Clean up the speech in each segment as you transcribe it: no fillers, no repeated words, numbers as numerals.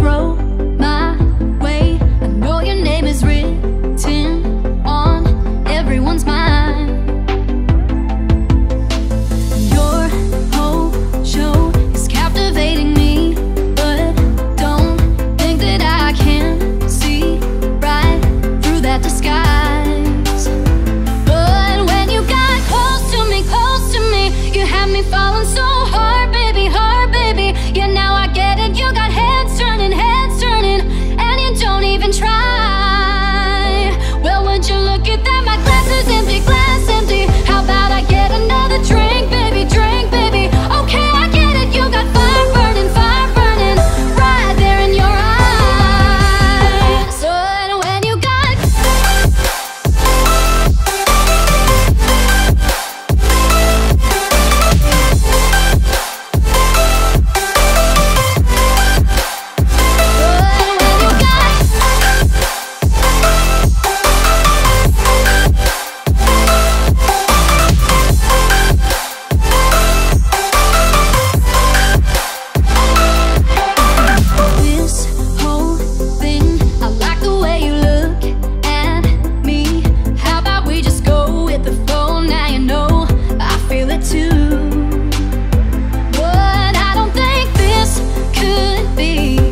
throw my way. I know your name is written on everyone's mind. Your whole show is captivating me, but don't think that I can see right through that disguise. But when you got close to me, you had me falling so hard, baby, hard, baby. Yeah, now I get it, you got heads turning, and you don't even try. Well, would you look at that, my glass is empty, how about I get another drink, baby, okay, I get it, you got fire burning, right there in your eyes. So when you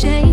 shame.